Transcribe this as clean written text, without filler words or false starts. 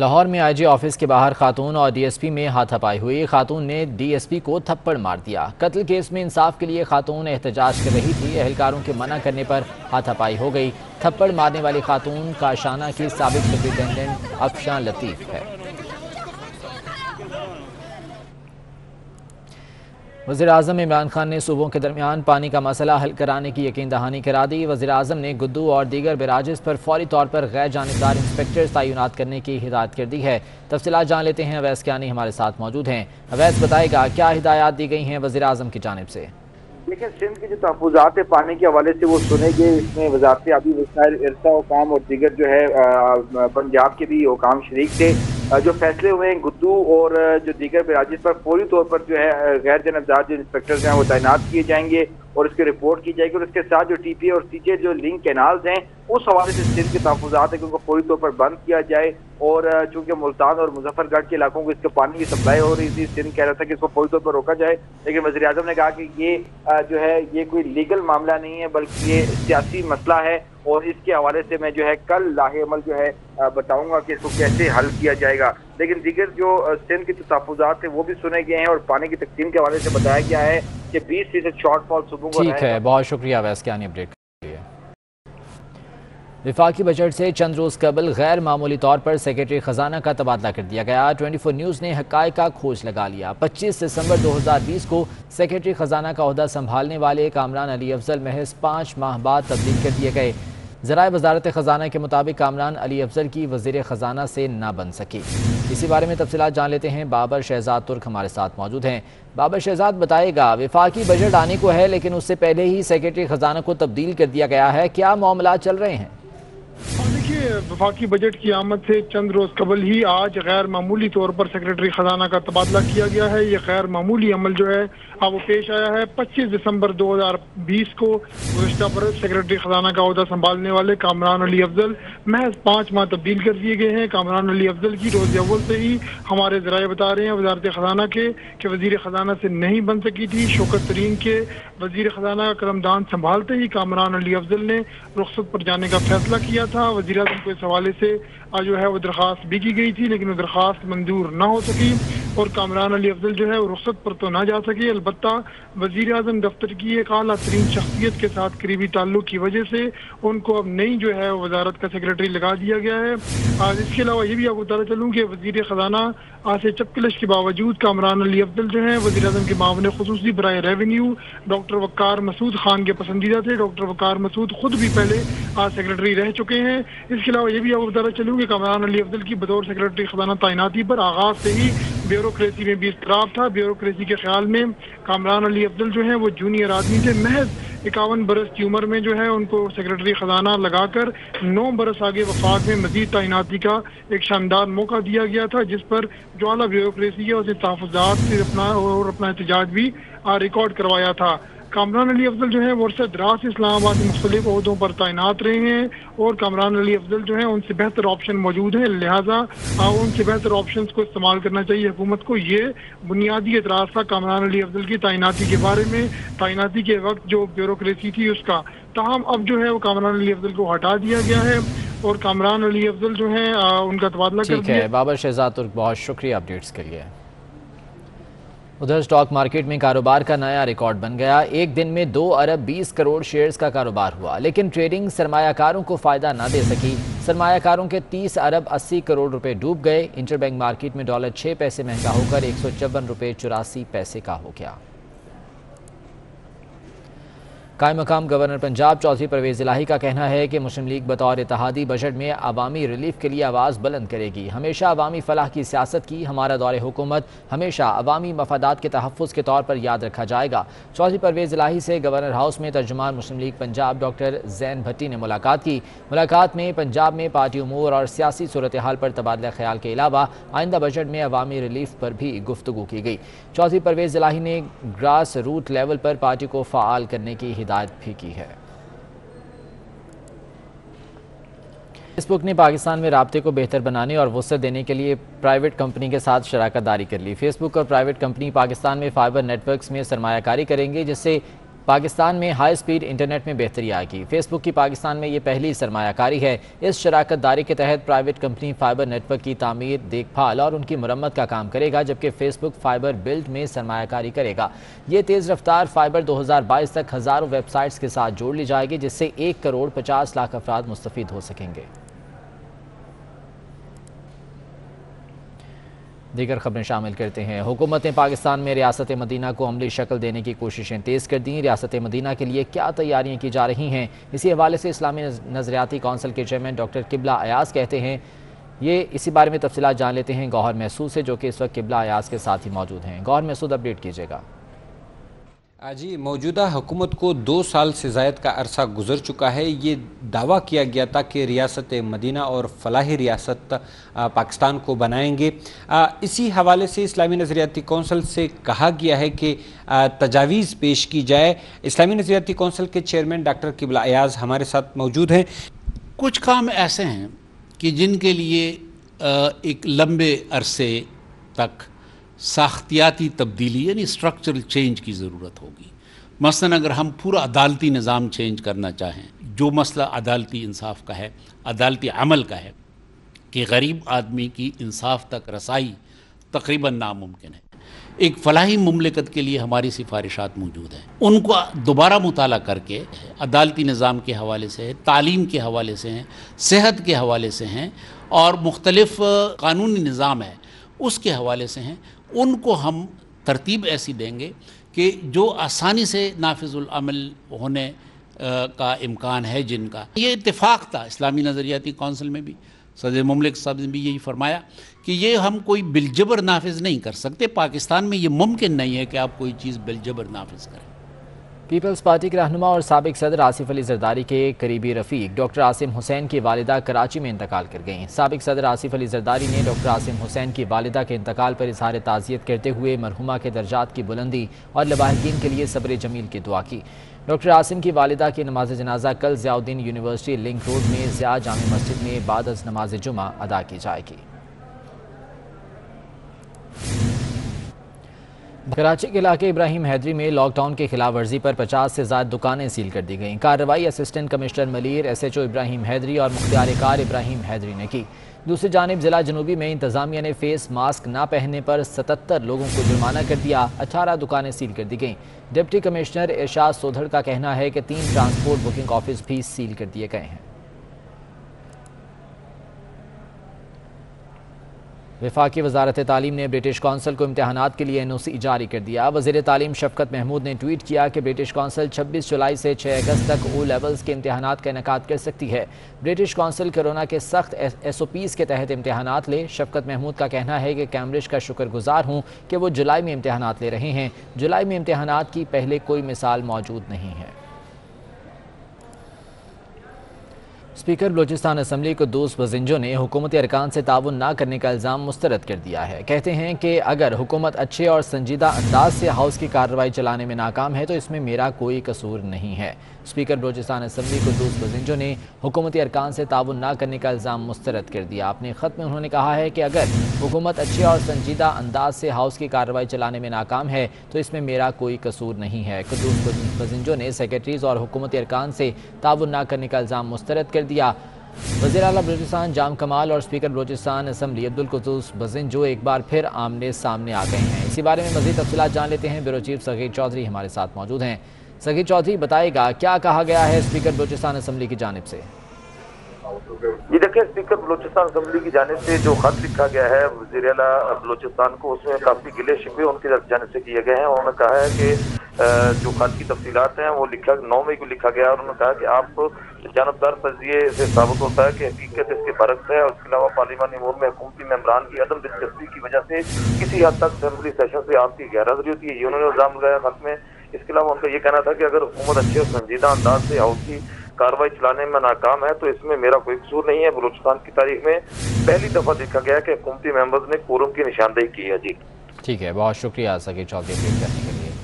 लाहौर में IG office के बाहर खातून और डीएसपी में हाथापाई हुई। खातून ने डीएसपी को थप्पड़ मार दिया। कत्ल केस में इंसाफ के लिए खातून एहतजाज कर रही थी। एहलकारों के मना करने पर हाथापाई हो गई। थप्पड़ मारने वाली खातून काशाना की साबिक सुप्रिटेंडेंट अफशाह लतीफ है। वज़ीर-ए-आज़म इमरान खान ने सूबों के दरमियान पानी का मसला हल कराने की यकीन दहानी करा दी। वज़ीर-ए-आज़म ने गुद्दू और दीगर बराजेस पर फौरी तौर पर गैर जानिबदार इंस्पेक्टर्स तैनात करने की हिदायत कर दी है। तफसीलात जान लेते हैं, अवैस कियानी हमारे साथ मौजूद हैं। अवैस बताएगा क्या हिदायत दी गई हैं वज़ीर-ए-आज़म की जानिब से। देखिए, सिंध के जो तहफात है पानी के हवाले से वो सुने गए। इसमें वजारत आबी वसाइल, इर्सा हुकाम और दीगर जो है पंजाब के भी हुकाम शरीक थे। जो फैसले हुए हैं गुद्दू और जो दीगर बराजिस पर फौरी तौर पर जो है गैर जानबदार जो इंस्पेक्टर्स हैं वो तैनात किए जाएंगे और इसकी रिपोर्ट की जाएगी। और इसके साथ जो टीपीए और सीजे जो लिंक कैनाल्स हैं उस हवाले से सिंध के तहफात है कि उनको फौरी तौर पर बंद किया जाए। और चूंकि मुल्तान और मुजफ्फरगढ़ के इलाकों को इसके पानी की सप्लाई हो रही थी, सिंध कह रहा था कि इसको फौरी तौर पर रोका जाए, लेकिन वज़ीर-ए-आज़म ने कहा कि ये जो है ये कोई लीगल मामला नहीं है बल्कि ये सियासी मसला है और इसके हवाले से मैं जो है कल लाहेअमल जो है बताऊंगा कि इसको कैसे हल किया जाएगा। लेकिन दीगर जो सिंध के तहफात थे वो भी सुने गए हैं और पानी की तकसीम के हवाले से बताया गया है कि 20% शॉर्टफॉल सूबों को। ठीक है, बहुत शुक्रिया वैस के आने अपडेट। विफाकी बजट से चंद रोज़ कबल गैर मामूली तौर पर सेक्रेटरी ख़जाना का तबादला कर दिया गया। 24 न्यूज़ ने हक़ाइक़ का खोज लगा लिया। 25 दिसंबर 2020 को सेक्रेटरी ख़जाना का ओहदा संभालने वाले कामरान अली अफजल महज 5 माह बाद तब्दील कर दिए गए। ज़राए वज़ारत ख़जाना के मुताबिक कामरान अली अफजल की वज़ीर ख़जाना से ना बन सकी। इसी बारे में तफसीलात जान लेते हैं। बाबर शहजाद तुर्क हमारे साथ मौजूद हैं। बाबर शहजाद बताएगा, विफाकी बजट आने को है लेकिन उससे पहले ही सेक्रेटरी ख़जाना को तब्दील कर दिया गया है, क्या मामला चल रहे हैं? वफाकी बजट की आमद से चंद रोज कबल ही आज गैर मामूली तौर पर सेक्रेटरी खजाना का तबादला किया गया है। ये गैर मामूली अमल जो है अब वो पेश आया है 25 दिसंबर 2020 को। गुज़श्ता बरस सेक्रेटरी खजाना का ओहदा संभालने वाले कामरान अली अफजल महज 5 माह तब्दील कर दिए गए हैं। कामरान अली अफजल की रोज अव्वल से ही हमारे जराये बता रहे हैं वजारत खजाना के कि वजीर खजाना से नहीं बन सकी थी। शौकत तरीन के वजीर खजाना का कदमदान संभालते ही कामरान अली अफजल ने रुखसत पर जाने का फैसला किया था। वजीर को इस हवाले से जो है वो दरख्वास्त भी की गई थी लेकिन वो दरख्वास्त मंजूर ना हो सकी और कामरान अली अफजल जो है वो रुख्सत पर तो ना जा सके। अलबत्ता वजीर आजम दफ्तर की एक आला तरीन शख्सियत के साथ करीबी ताल्लुक की वजह से उनको अब नई जो है वजारत का सेक्रेटरी लगा दिया गया है। आज इसके अलावा ये भी आपको बता चलूँ कि वजीर खजाना आसे चपकलश के बावजूद कामरान अली अफजल जो है वजीर आजम के मामले खसूसी बराए रेवेन्यू डॉक्टर वकार मसूद खान के पसंदीदा थे। डॉक्टर वकार मसूद खुद भी पहले आज सेक्रेटरी रह चुके हैं। इसके अलावा ये भी आपको बता चलूँ कि कामरान अली अफजल की बतौर सेक्रेटरी खजाना तैनाती पर आगाज से ही ब्यूरोक्रेसी में भी इख्तराब था। ब्यूरोक्रेसी के ख्याल में कामरान अली अफजल जो है वो जूनियर आदमी थे। महज 51 बरस की उम्र में जो है उनको सेक्रेटरी खजाना लगाकर 9 बरस आगे वफाक में मजीद तैनाती का एक शानदार मौका दिया गया था जिस पर जो आला ब्यूरोक्रेसी है उसने तहफ़्फ़ुज़ात से अपना एहतजाज भी रिकॉर्ड करवाया था। कामरान अली अफजल जो है वो अरसे दराज इस्लामाबाद में मुख्तलिफ ओहदों पर तैनात रहे हैं और कामरान अली अफजल जो है उनसे बेहतर ऑप्शन मौजूद है, लिहाजा उनसे बेहतर ऑप्शन को इस्तेमाल करना चाहिए हुकूमत को। ये बुनियादी एतराज़ था कामरान अली अफजल की तैनाती के बारे में, तैनाती के वक्त जो ब्यूरोक्रेसी थी उसका। ताहम अब जो है वो कामरान अली अफजल को हटा दिया गया है और कामरान अली अफजल जो है उनका तबादला कर दिया है। बाबर शहजाद तुर्क, बहुत शुक्रिया अपडेट्स के लिए। उधर स्टॉक मार्केट में कारोबार का नया रिकॉर्ड बन गया। एक दिन में 2 अरब 20 करोड़ शेयर्स का कारोबार हुआ लेकिन ट्रेडिंग सरमायाकारों को फ़ायदा ना दे सकी। सरमायाकारों के 30 अरब 80 करोड़ रुपए डूब गए। इंटरबैंक मार्केट में डॉलर 6 पैसे महंगा होकर 154 रुपये 84 पैसे का हो गया। कायम मकाम गवर्नर पंजाब चौधरी परवेज़ इलाही का कहना है कि मुस्लिम लीग बतौर इत्तेहादी बजट में अवामी रिलीफ के लिए आवाज़ बुलंद करेगी। हमेशा अवामी फलाह की सियासत की, हमारा दौरे हुकूमत हमेशा अवामी मफादात के तहफ़्फ़ुज़ के तौर पर याद रखा जाएगा। चौधरी परवेज़ इलाही से गवर्नर हाउस में तर्जुमान मुस्लिम लीग पंजाब डॉक्टर जैन भट्टी ने मुलाकात की। मुलाकात में पंजाब में पार्टी उमूर और सियासी सूरत हाल पर तबादला ख्याल के अलावा आइंदा बजट में अवामी रिलीफ पर भी गुफ्तगू की गई। चौधरी परवेज़ इलाही ने ग्रास रूट लेवल पर पार्टी को फ़ाल करने की हिदायत भी की है। फेसबुक ने पाकिस्तान में राब्ते को बेहतर बनाने और वुसअत देने के लिए प्राइवेट कंपनी के साथ शराकत दारी कर ली। फेसबुक और प्राइवेट कंपनी पाकिस्तान में फाइबर नेटवर्क्स में सरमायाकारी करेंगे जिससे पाकिस्तान में हाई स्पीड इंटरनेट में बेहतरी आएगी। फेसबुक की पाकिस्तान में ये पहली सरमायाकारी है। इस शराकत दारी के तहत प्राइवेट कंपनी फाइबर नेटवर्क की तामीर, देखभाल और उनकी मरम्मत का काम करेगा, जबकि फेसबुक फाइबर बिल्ड में सरमायाकारी करेगा। ये तेज़ रफ्तार फाइबर 2022 तक हज़ारों वेबसाइट्स के साथ जोड़ ली जाएगी, जिससे 1,50,00,000 अफराद मुस्तफ़ीद हो सकेंगे। दीगर खबरें शामिल करते हैं। हुकूमत ने पाकिस्तान में रियासत मदीना को अमली शक्ल देने की कोशिशें तेज़ कर दी। रियासत मदीना के लिए क्या तैयारियां की जा रही हैं, इसी हवाले से इस्लामी नज़रियाती कौंसिल के चेयरमैन डॉक्टर क़िबला अयाज़ कहते हैं, ये इसी बारे में तफसीलात जान लेते हैं गौहर मसूद से, जो कि इस वक्त क़िबला अयाज़ के साथ ही मौजूद हैं। गौहर मसूद, अपडेट कीजिएगा। जी, मौजूदा हुकूमत को 2 साल से ज़ायद का अरसा गुजर चुका है। ये दावा किया गया था कि रियासत मदीना और फलाही रियासत पाकिस्तान को बनाएंगे। इसी हवाले से इस्लामी नज़रियाती कौंसिल से कहा गया है कि तजावीज़ पेश की जाए। इस्लामी नज़रियाती कौंसिल के चेयरमैन डॉक्टर क़िबला अयाज़ हमारे साथ मौजूद हैं। कुछ काम ऐसे हैं कि जिनके लिए एक लम्बे अरसे तक साख्तियाती तब्दीली यानी स्ट्रक्चरल चेंज की ज़रूरत होगी। मसलन अगर हम पूरा अदालती निज़ाम चेंज करना चाहें, जो मसला अदालती इंसाफ का है, अदालती अमल का है, कि गरीब आदमी की इंसाफ तक रसाई तकरीबन नामुमकिन है। एक फलाही मुमलिकत के लिए हमारी सिफारिशात मौजूद हैं, उनको दोबारा मुताला करके अदालती निज़ाम के हवाले से है, तालीम के हवाले से हैं, सेहत के हवाले से हैं और मुख्तलिफ कानूनी निज़ाम है उसके हवाले से हैं, उनको हम तरतीब ऐसी देंगे कि जो आसानी से नाफिजुल अमल होने का इम्कान है। जिनका ये इत्तेफाक था इस्लामी नज़रियाती कौंसिल में भी, सदर मुमलिक साहब ने भी यही फरमाया कि ये हम कोई बिलजबर नाफिज नहीं कर सकते। पाकिस्तान में ये मुमकिन नहीं है कि आप कोई चीज़ बिलजबर नाफिज करें। पीपल्स पार्टी के रहनुमा और साबिक सदर आसिफ अली जरदारी के करीबी रफ़ीक डॉक्टर आसिम हुसैन की वालिदा कराची में इंतकाल कर गईं। साबिक सदर आसिफ अली जरदारी ने डॉक्टर आसिम हुसैन की वालिदा के इंतकाल पर इजहार ताज़ियत करते हुए मरहुमा के दर्जात की बुलंदी और लबाहकीन के लिए सब्र जमील की दुआ की। डॉक्टर आसिम की वालिदा की नमाज जनाजा कल ज़ियाउद्दीन यूनिवर्सिटी लिंक रोड में ज़िया जामे मस्जिद में बाद अज़ नमाज जुमा अदा की जाएगी। कराची के इलाके इब्राहिम हैदरी में लॉकडाउन के खिलाफ वर्जी पर 50 से ज़्यादा दुकानें सील कर दी गईं। कार्रवाई assistant commissioner Malir, SHO Ibrahim Hydari और मुख्तियार कार इब्राहिम हैदरी ने की। दूसरी जानिब ज़िला जनूबी में इंतजामिया ने फेस मास्क ना पहनने पर 77 लोगों को जुर्माना कर दिया। 18 दुकानें सील कर दी गईं। डिप्टी कमिश्नर इरशाद सोधड़ का कहना है कि 3 ट्रांसपोर्ट बुकिंग ऑफिस भी सील कर दिए गए हैं। वफाकी वजारत तालीम ने ब्रिटिश कौंसिल को इम्तहानात के लिए NOC जारी कर दिया। वज़ीर तालीम शफकत महमूद ने ट्वीट किया कि ब्रिटिश कौंसिल 26 जुलाई से 6 अगस्त तक O लेवल्स के इम्तहानात का इनेकाद कर सकती है। ब्रिटिश कौंसिल कोरोना के सख्त SOPs के तहत इम्तहानात ले। शफकत महमूद का कहना है कि कैम्ब्रिज का शुक्रगुजार हूँ कि वो जुलाई में इम्तहानात ले रहे हैं। जुलाई में इम्तहानात की पहले कोई मिसाल मौजूद नहीं है। स्पीकर बलोचिस्तान असम्बली को दोस्त बजिंजों ने हुकूमती अरकान से ताउन ना करने का इल्ज़ाम मुस्तरद कर दिया है। कहते हैं कि अगर हुकूमत अच्छे और संजीदा अंदाज से हाउस की कार्रवाई चलाने में नाकाम है तो इसमें मेरा कोई कसूर नहीं है। स्पीकर बलोचिस्तान असम्बली को दोस्त बजिंजों ने हुकूमती अरकान से ताउन ना करने का इल्ज़ाम मुस्तरद कर दिया। अपने ख़त में उन्होंने कहा है कि अगर हुकूमत अच्छे और संजीदा अंदाज से हाउस की कार्रवाई चलाने में नाकाम है तो इसमें मेरा कोई कसूर नहीं है। दोस्त बजिंजों ने सेक्रेटरीज और हुकूमती अरकान से ताउन ना करने का इल्ज़ाम मुस्तरद कर दिया। वज़ीर आला बलोचिस्तान जाम कमाल और स्पीकर बलोचिस्तान असम्बली अब्दुल कुद्दूस बज़िंजो एक बार फिर आमने सामने आ गए हैं। इसी बारे में मज़ीद तफ़सीलात जान लेते हैं। ब्यूरो चीफ सगीर चौधरी हमारे साथ मौजूद हैं। सगीर चौधरी बताएगा क्या कहा गया है स्पीकर बलोचिस्तान असम्बली की जानिब से। ये देखिए, स्पीकर बलोचिस्तान असम्बली की जानिब से जो खत लिखा गया है वज़ीर आला बलोचिस्तान को, उसमें काफ़ी गिले शिकवे उनकी जानिब से किए गए हैं। उन्होंने कहा है कि जो खत की तफसीलात हैं वो 9 मई को लिखा गया है। उन्होंने कहा कि आप जानबदार तजिए से साबित होता है कि हकीकत इसके बरक्स है और इसके अलावा पार्लिमानी अमूर में हुकूमती मेम्बरान की अदम दिलचस्पी की वजह से किसी हद तक असम्बली सेशन से आपकी गैर हाज़िरी होती है। ये उन्होंने इल्ज़ाम लगाया खत में। इसके अलावा उनका ये कहना था कि अगर हुकूमत अच्छे और संजीदा अंदाज से हाउस की कार्रवाई चलाने में नाकाम है तो इसमें मेरा कोई कसूर नहीं है। बलोचिस्तान की तारीख में पहली दफ़ा देखा गया कि हुकूमती मेम्बर्स ने कोरम की निशानदेही की है। जी ठीक है, बहुत शुक्रिया सगीर चौधरी।